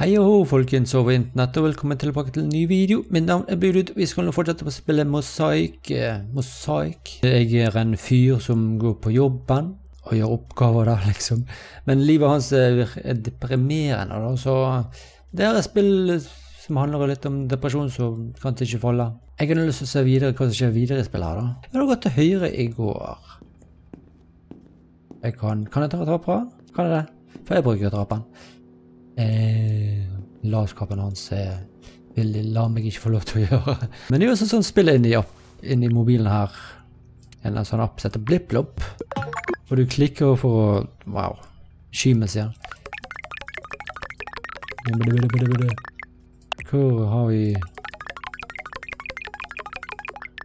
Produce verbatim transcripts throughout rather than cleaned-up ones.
Hei og ho, folkens, og internett, og velkommen tilbake til en ny video. Mitt navn er Byrud. Vi skal nå fortsette på å spille Mosaic. Eh, Mosaic. Jeg er en fyr som går på jobben og gjør oppgaver der, liksom. Men livet hans er, er deprimerende, da, så det er et spill som handler litt om depresjon, så kan det ikke falle. Jeg har lyst til å se videre hva som skjer videre i spillet her, da. Jeg har gått til høyre i går. Jeg kan... Kan jeg ta trappen? Kan jeg det? For jeg bruker trappen. Eh, Lavskapen hans eh, vil la meg ikke få lov til å gjøre. Men det er jo sånn som spiller inn i, inn i mobilen her. En sånn app setter blipp-blopp, og du klikker for å... Wow. Skyme, sier han. Hvor har vi...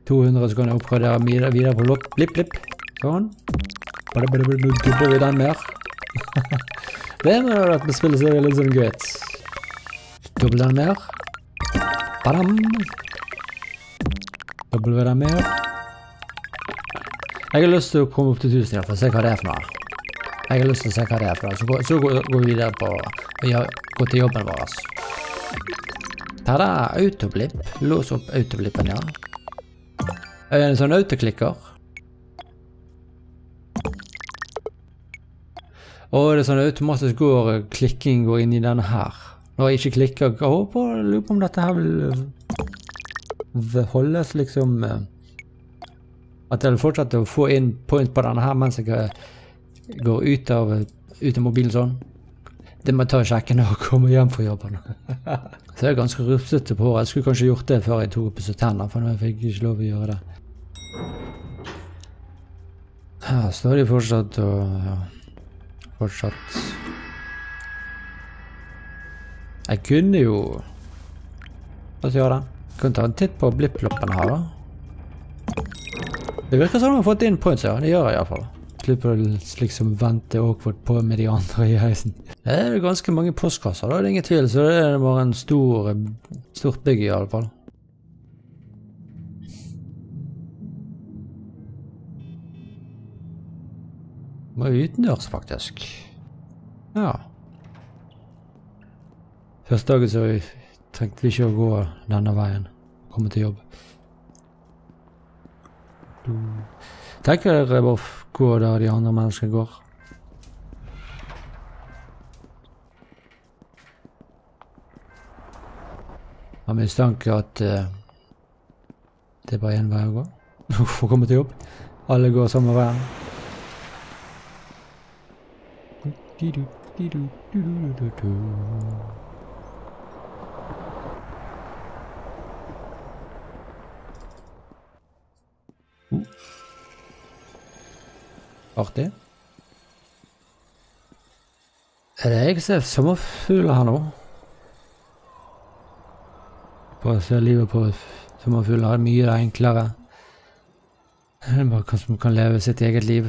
to hundre, så kan jeg oppgradere videre på lopp. Blipp-blipp. Sånn. Bare bare bare dubber vi den mer. Det er noe at vi spiller så veldig sånn greit. Dobbel den mer. Badam. Dobbel den mer. Jeg har lyst til å komme opp til tusen i hvert fall, se hva det er for noe. Jeg har lyst til å se hva det er for noe, så går, så går, går vi videre på å gå til jobben vår, altså. Tada, autoblipp. Lås opp autoblippen, ja. Jeg er en sånn autoklikker. Og det er sånn automatisk går, klikking går inn i denne her. Når jeg ikke klikker, jeg håper jeg lurer på om dette her vil holdes liksom... At jeg vil fortsette å få inn point på denne her mens jeg går ut av, ut av mobilen sånn. Det må jeg ta og sjekke når jeg kommer hjem fra jobben. Så jeg er ganske rupsete på håret. Jeg skulle kanskje gjort det før jeg tok opp tennene, for nå fikk jeg ikke lov å gjøre det. Her står de fortsatt og... Ja. Fortsatt. Jeg kunne jo... La oss gjøre det. Jeg kunne ta en titt på blipp-bloppene her, da. Det virker sånn at man har fått inn points, ja. Det gjør jeg i hvert fall. Slipper å liksom vente awkward på med de andre i heisen. Det er jo ganske mange postkasser, da. Det er ingen tvil, så det var en stor... Stort bygg i alle fall. Må jo utendørs, faktisk. Ja. Første dagen så trengte vi ikke å gå denne veien. Komme til jobb. Tenk dere bare å gå der de andre menneskene går. Jeg mistenker at uh, det er bare en vei å gå. For å komme til jobb. Alle går samme veien. Du, du, du, du, du, du, du. Uh. Artig. Er det jeg ser sommerfugler her nå? Bare ser livet på sommerfugler er mye enklere. Det er bare hva som kan leve sitt eget liv.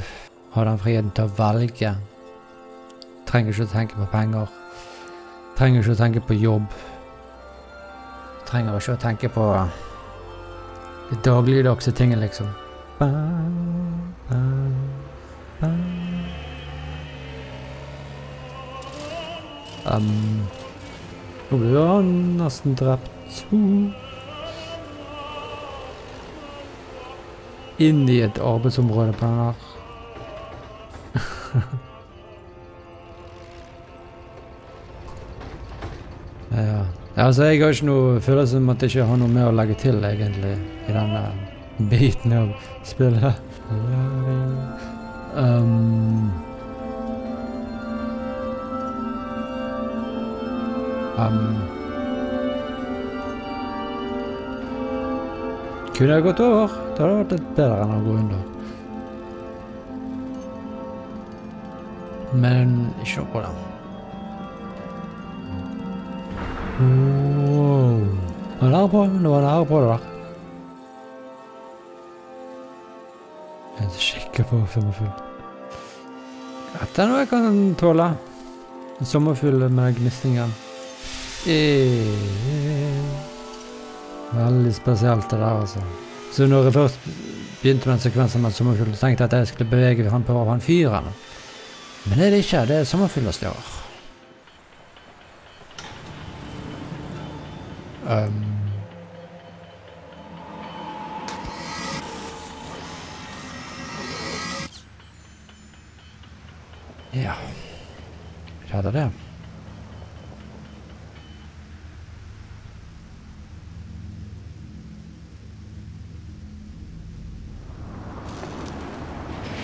Har den friheten til å velge. Trenger ikke å tenke på penger. Trenger ikke å tenke på jobb. Trenger ikke å tenke på de dagligdagse tingene, liksom. Um, nå blir han nesten drept. Inn i et arbeidsområde på den her. Ja, altså jeg har ikke noe følelse om at jeg ikke har noe mer å legge til egentlig i denne biten av spillet. Um, um, kunne jeg gått over? Det hadde vært litt bedre enn å gå under. Men ikke noe på det. Wow. Nå var på, nå var nære på det der. Jeg er skikker på sommerfugl. Dette er noe jeg kan tåle. En sommerfugl med gnistingen. Veldig spesielt det der, altså. Så når jeg først begynte med en sekvens med en sommerfugl, tenkte jeg at jeg skulle bevege han på han fyren. Men det er det ikke, det er sommerfugler større. Um, ja, schade der.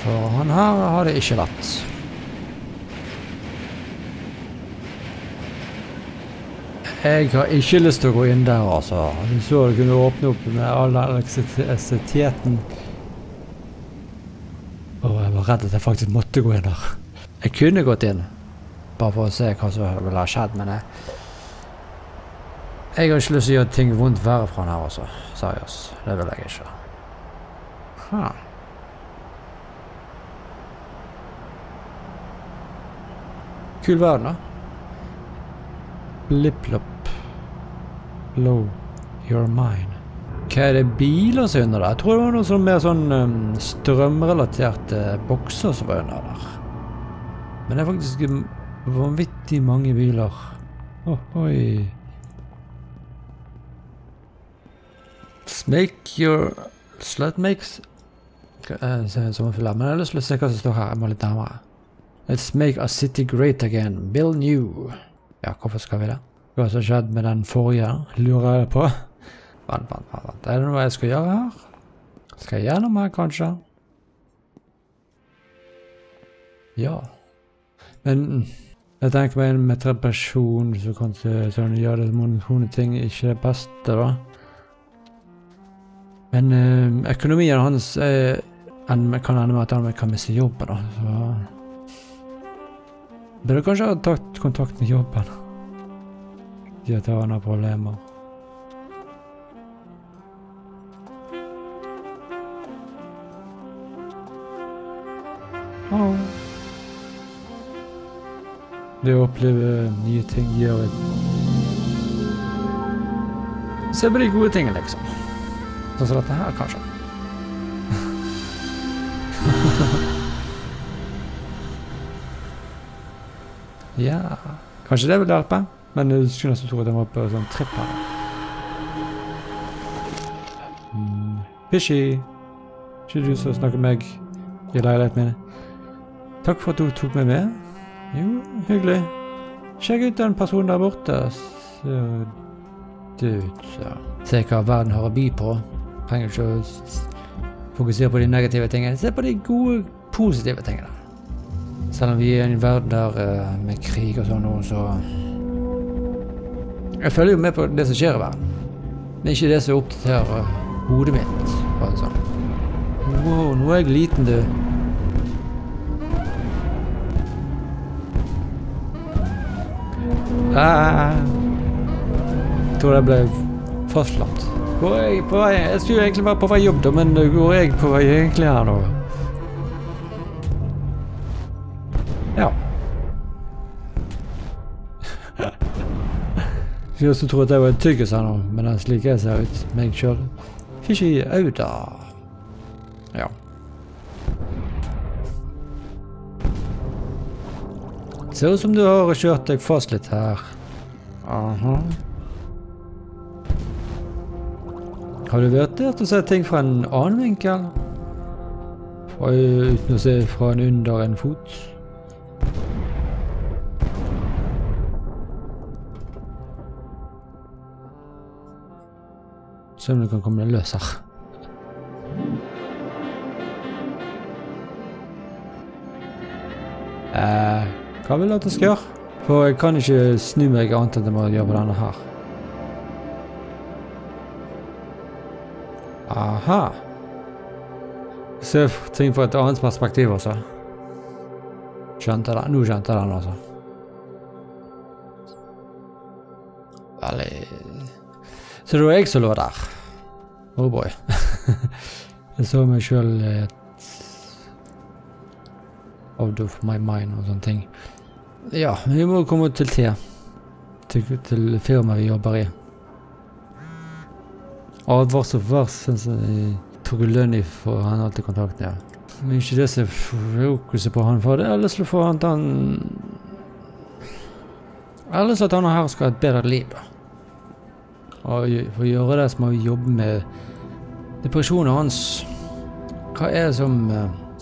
For han her har det ikke lett. Jeg har ikke lyst til å gå inn der, altså. Jeg så det kunne åpne opp med all elektrisiteten. Og jeg var redd at jeg faktisk måtte gå inn der. Jeg kunne gått inn, bare for å se hva som ville ha skjedd, men jeg... Jeg har ikke lyst til å gjøre ting vondt verre fra den her, altså. Seriøst, det vil jeg ikke. Ha. Kul verden, da. Blip-lopp. Blow your mind. Hva er det biler som er under der? Jeg tror det var noe sånn mer sånn um, strømrelaterte bokser som var under der. Men det er faktisk vanvittig mange biler. Oh, oi. Make your slut makes... Uh, se, som fyller. Men jeg har lyst til å se hva som står her. Jeg må litt nærmere. Let's make a city great again. Build new. Ja, hvorfor skal vi det? Hva som skjedde med den forrige, lurer jeg på. Vent, vent, vent, vent. Er det noe jeg skal gjøre her? Skal jeg gjennom her, kanskje? Ja. Men jeg tenker meg en metroperson som kan sånn, gjøre det monotone ting ikke det beste, da. Men øh, økonomien hans øh, kan ende med at han kan miste jobben, da. Så... Burde kanskje ha tatt kontakt med jobben. De har noen problemer. Hallo. Det å oppleve nye ting gjør det. Se på de gode tingene, liksom. Sånn som dette her, kanskje. Ja, kanskje det vil hjelpe, men jeg skulle nesten tro at jeg var på sånn tripp her. Mm. Fishy! Ikke du som snakker med meg i leiligheten min. Takk for at du tok meg med. Jo, hyggelig. Sjekk ut den personen der borte. Så... Dude, så... Se hva verden har å by på. Trenger ikke å fokusere på de negative tingene. Se på de gode, positive tingene. Selv om vi er i en verden der uh, med krig og sånn noe, så... Jeg følger jo med på det som skjer i verden. Men ikke det som oppdaterer uh, hodet mitt, bare sånn. Wow, nå er jeg liten, du. Ah, jeg tror jeg ble fastslatt. Går jeg på vei? Jeg skulle egentlig være på vei jobb da, men går jeg på vei egentlig her nå? Ja. Jeg også tror at jeg var en tyggis her nå, men det er slik jeg ser ut, meg selv. Fishy Auda. Ja. Ser ut som du har kjørt deg fast litt her. Aha. Har du vurdert å se ting fra en annen vinkel? Fra, uten å se fra en under en fot? Se om du kan komme deg løs her. Eh, hva vil du at jeg skal gjøre? For jeg kan ikke snu meg annet enn jeg må gjøre på denne her. Aha. Se ting fra et annet perspektiv også. Skjønte jeg den? Nå skjønte jeg den altså. Veldig... Så det var jeg som lå der. Oh boy. Jeg så meg selv et... Out of my mind og sånne ting. Ja, vi må komme til te. Til, til firmaet vi jobber i. Advarsel for vers, synes jeg. Tok lønn i for han alltid kontakten, ja. Men ikke det som fokuset på han for det. Ellers får han at han... Ellers at han her skal ha et bedre liv, da. Og for å gjøre det så må vi jobbe med depresjonen hans. Hva er det som,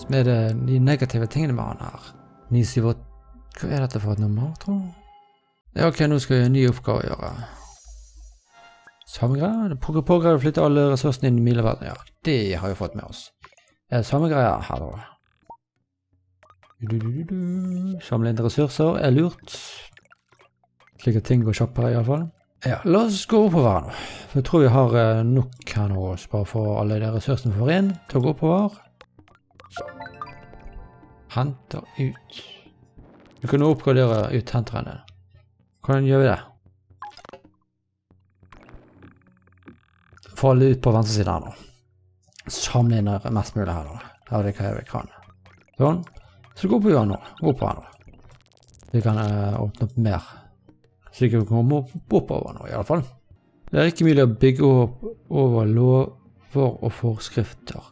som er det, de negative tingene med han her? ni syv åtte. Hva er dette for et nummer, tror jeg? Ja, ok, nå skal jeg en ny oppgave å gjøre. Samme greie? Pågreier å flytte alle ressursene inn i mileverden. Ja, det har vi fått med oss. Er det samme greie her da? Samle inn ressurser er lurt. Slik at ting går kjappere i hvert fall. Ja, la oss gå oppover nå. For jeg tror vi har nok her nå, bare for alle de ressursene vi får inn, til å gå oppover. Henter ut. Du kan nå oppgradere ut henterne. Hvordan gjør vi det? Få alle ut på venstre siden her nå. Samle inn mest mulig her nå. Her er det hva jeg kan. Sånn. Så gå oppover nå. Oppover nå. Vi kan uh, åpne opp mer. Så ikke vi kommer oppover nå i alle fall. Det er ikke mulig å bygge opp over lover og forskrifter.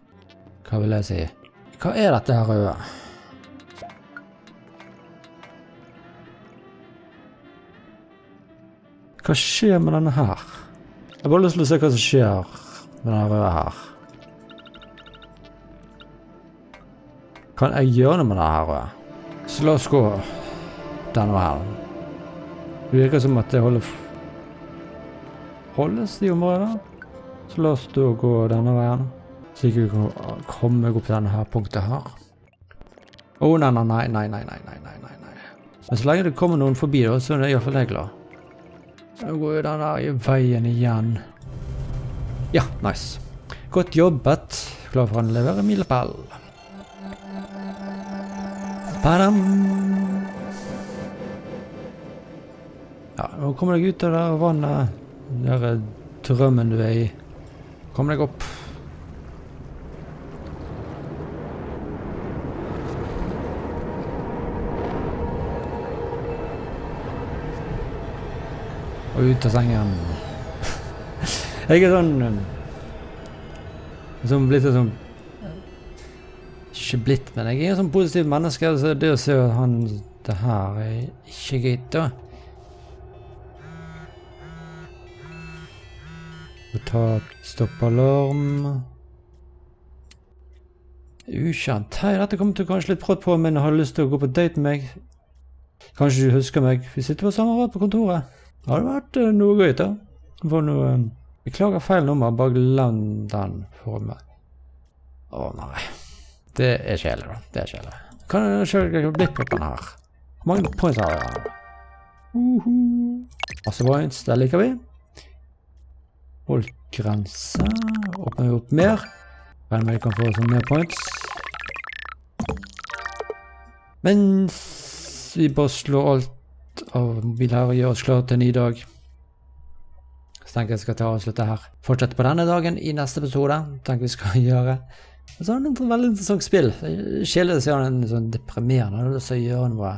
Hva vil jeg si? Hva er dette her røde? Hva skjer med denne her? Jeg bare lyst til å se hva som skjer med denne røde her. Kan jeg gjøre noe med denne her røde? Så la oss gå denne her. Det virker som at det holder holdes i området. Så la oss da gå denne veien. Så ikke vi kan komme opp til denne her punktet her. Å oh, nei, nei, nei, nei, nei, nei, nei, nei, nei. Men så lenge det kommer noen forbi da, så er det i hvert fall jeg glad. Nå går jo den der veien igjen. Ja, nice. Godt jobbet. Klar for å levere milepæl. Padam! Ja, nå kommer deg ut av det vannet, der drømmen du er i. Kom deg opp. Og ut av sengen. Jeg er sånn... Som blitt sånn... Ikke blitt, men jeg er en sånn positiv menneske, så det å se at han... Det her er ikke gitt da. Ta stoppalarm. Ukjent. Hei, dette kommer til kanskje litt brått på, men jeg har lyst til å gå på date med meg. Kanskje du husker meg. Vi sitter på samme rad på kontoret. Har det vært noe gøy da? Noe... Beklager feil nummer, bare glem den for meg. Å nei. Det er kjedelig da. Det er kjedelig. Kan jeg kjøre et blikk på den her? Hvor mange points har jeg? Uhu. Masse points, det liker vi. Holdt grense. Åpner vi opp mer. Hvem er det kan få sånn mer points? Mens vi bare slår alt av mobil her og gjør oss klar til en ny dag. Så tenker jeg skal ta og slutte her. Fortsette på denne dagen i neste episode. Tenker vi skal gjøre. Så er det en veldig interessant spill. Kjellig å se han en sånn deprimerende. Han har lyst til å gjøre noe.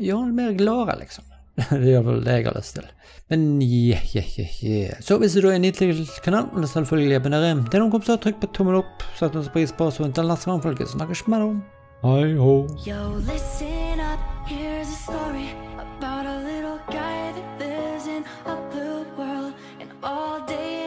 Gjør han mer gladere liksom. Det gjør vel det jeg har lyst til. Men je, je, je, je. Så hvis du er ny til kanalen, så selvfølgelig abonnere. Det er noen kompiser, trykk på tommel opp. Sett noen pris på oss, og inntil neste gang, folkens. Snakkes med dem. Hei ho. Yo, listen up. Here's a story about a little guy that lives in a blue world. And all day